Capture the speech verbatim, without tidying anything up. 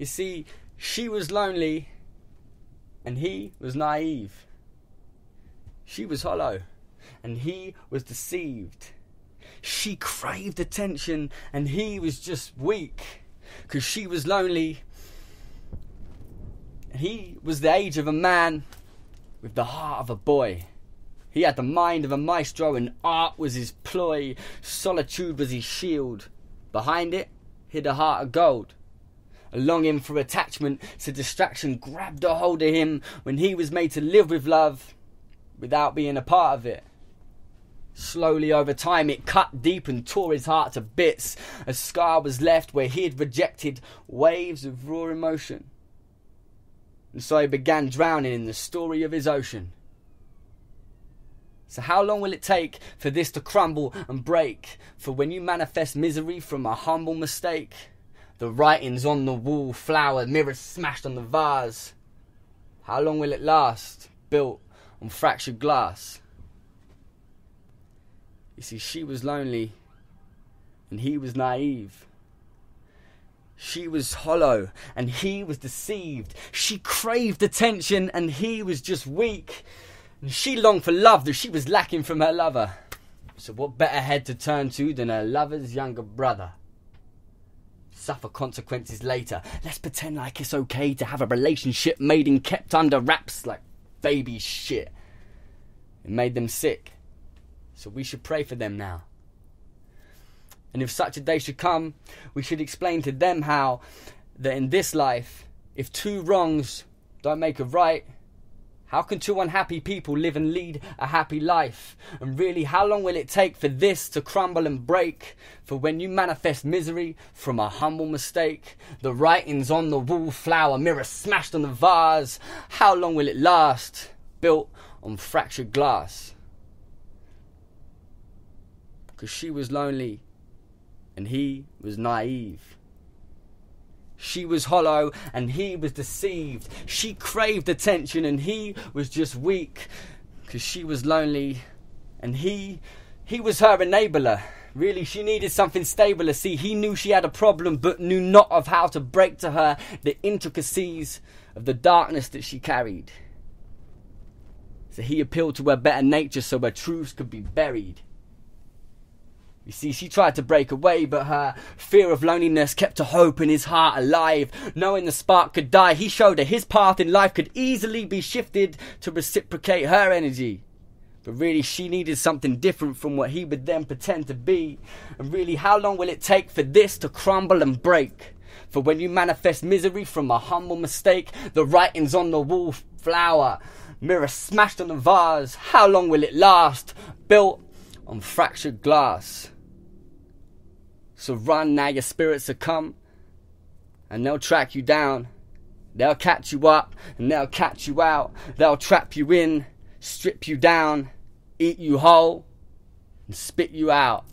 You see, she was lonely and he was naive. She was hollow and he was deceived. She craved attention and he was just weak, because she was lonely. He was the age of a man with the heart of a boy. He had the mind of a maestro and art was his ploy. Solitude was his shield. Behind it hid a heart of gold. A longing for attachment to distraction grabbed a hold of him when he was made to live with love without being a part of it. Slowly over time it cut deep and tore his heart to bits. A scar was left where he had rejected waves of raw emotion. And so he began drowning in the story of his ocean. So how long will it take for this to crumble and break? For when you manifest misery from a humble mistake, the writings on the wall flower, mirrors smashed on the vase. How long will it last, built on fractured glass? You see, she was lonely and he was naive. She was hollow and he was deceived. She craved attention and he was just weak. And she longed for love that she was lacking from her lover. So what better head to turn to than her lover's younger brother? Suffer consequences later. Let's pretend like it's okay to have a relationship made and kept under wraps like baby shit. It made them sick. So we should pray for them now. And if such a day should come, we should explain to them how that in this life, if two wrongs don't make a right, how can two unhappy people live and lead a happy life? And really, how long will it take for this to crumble and break? For when you manifest misery from a humble mistake, the writings on the wall flower, mirror smashed on the vase. How long will it last, built on fractured glass? Because she was lonely and he was naive. She was hollow and he was deceived. She craved attention and he was just weak, because she was lonely and he he was her enabler. Really, she needed something stabler. See, he knew she had a problem but knew not of how to break to her the intricacies of the darkness that she carried. So he appealed to her better nature so her truths could be buried. You see, she tried to break away, but her fear of loneliness kept a hope in his heart alive. Knowing the spark could die, he showed her his path in life could easily be shifted to reciprocate her energy. But really, she needed something different from what he would then pretend to be. And really, how long will it take for this to crumble and break? For when you manifest misery from a humble mistake, the writings on the wall flower, mirror smashed on the vase. How long will it last? Built on fractured glass. So run now, your spirits succumb, and they'll track you down. They'll catch you up and they'll catch you out. They'll trap you in, strip you down, eat you whole and spit you out.